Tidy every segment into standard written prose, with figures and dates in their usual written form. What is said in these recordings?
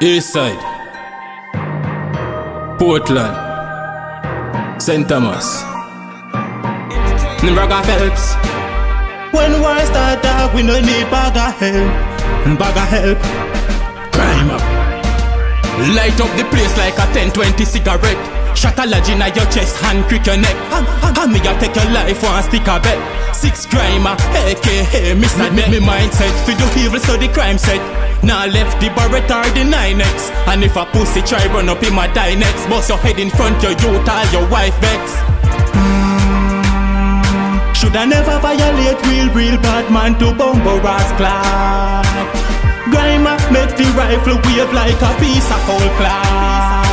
Eastside, Portland, St. Thomas. Nimraga Phelps. When war start, dog, we no need bag of help. Bag of help. Crime up. Light up the place like a 10-20 cigarette. Shot a lodge in your chest, hand crick your neck. And me a take your life, one stick a bet. Six grimer, aka Mr. Net. Me mindset, for the evil so the crime set. Now left the barret or the 9X. And if a pussy try run up, him a die next. Bust your head in front, your youth, all your wife vex. Shoulda never violate real bad man to bumbo ass clap. Grimer, make the rifle wave like a piece of whole clock.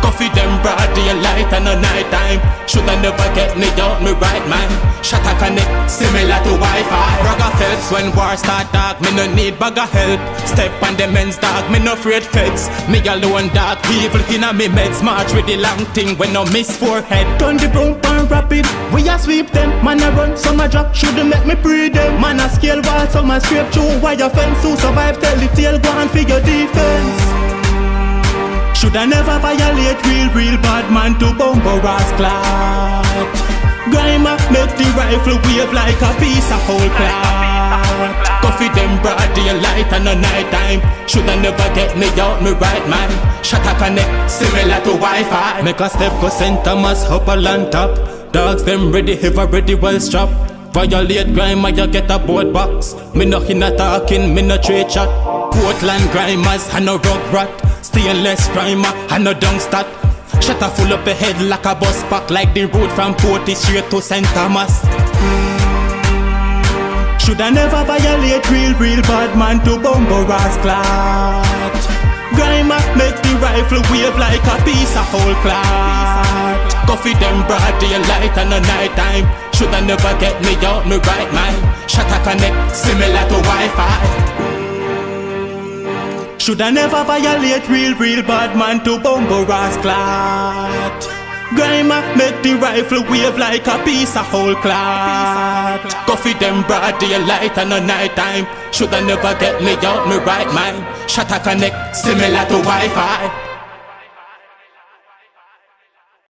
Coffee them broad daylight and a night time. Shoulda never get me out me right man. Shot a connect similar to Wi-Fi. Raga Phelps when war start dog. Me no need bag of help. Step on the men's dog. Me no afraid feds. Me alone dog. Evil inna me meds. March with the long thing when no miss forehead. Turn the broom pan rapid. We a sweep them. Man a run, some a drop. Shoulda make me breathe them. Man a scale wall, some a scrape through wire fence. Who survive tell the tale. Go and figure defense. Shoulda never violate real bad man to bumbo ass clap. Grimer make the rifle wave like a piece of whole clock. Coffee them broad daylight and a night time. Shoulda never get me out me right man. Shot a connect similar to Wi-Fi. Make a step go St. Thomas up a land top. Dogs them ready have already well strapped. Violate Grimer you get a board box. Me no hinna talking, me no trade chat. Portland Grimers and no rug rat. Stainless Grimer and no dung stat. Shut a full up a head like a bus pack. Like the road from Porty straight to St. Thomas. Shoulda never violate real bad man to bumbo ass clap. Grimer make the rifle wave like a piece of whole clock. Coffee them broad daylight and a night time. Shoulda never get me out me right man. Shut a connect similar to Wi-Fi. Shoulda never violate real bad man to bumbo ass clap. Grimer make the rifle wave like a piece of whole clock. Coffee them broad daylight and a night time. Shoulda never get me out me right man. Shot a connect similar to Wi-Fi.